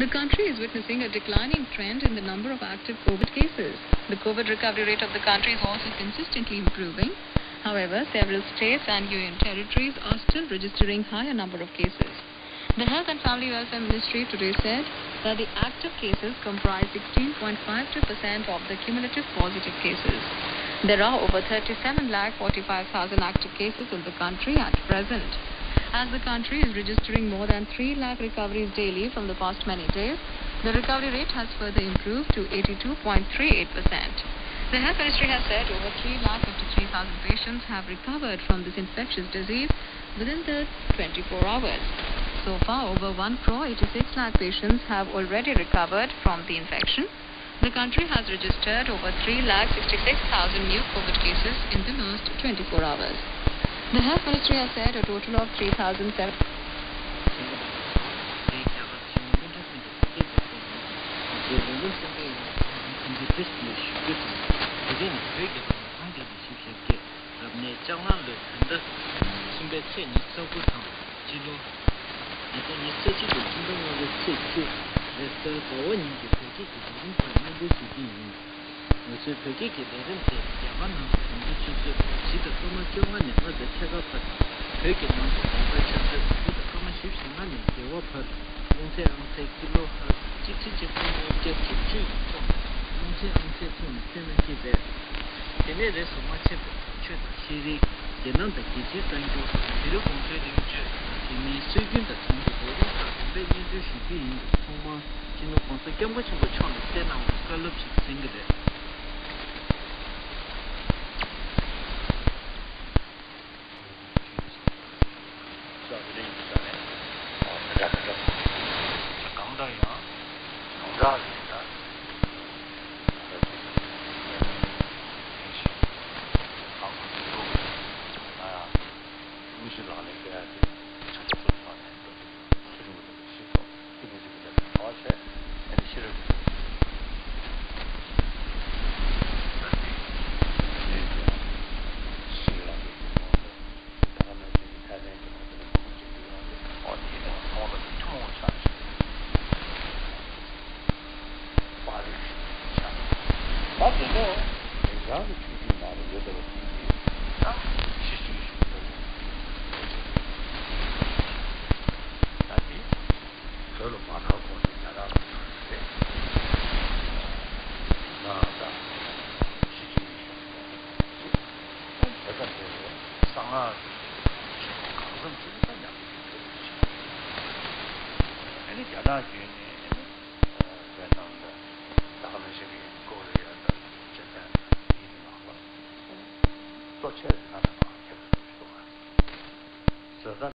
The country is witnessing a declining trend in the number of active COVID cases. The COVID recovery rate of the country is also consistently improving. However, several states and union territories are still registering higher number of cases. The Health and Family Welfare Ministry today said that the active cases comprise 16.52% of the cumulative positive cases. There are over 37,45,000 active cases in the country at present. As the country is registering more than 3 lakh recoveries daily from the past many days, the recovery rate has further improved to 82.38%. The Health Ministry has said over 3,53,000 patients have recovered from this infectious disease within the 24 hours. So far, over 1,86,00,000 patients have already recovered from the infection. The country has registered over 3,66,000 new COVID cases in the last 24 hours. The Health Ministry has said a total of 3,700.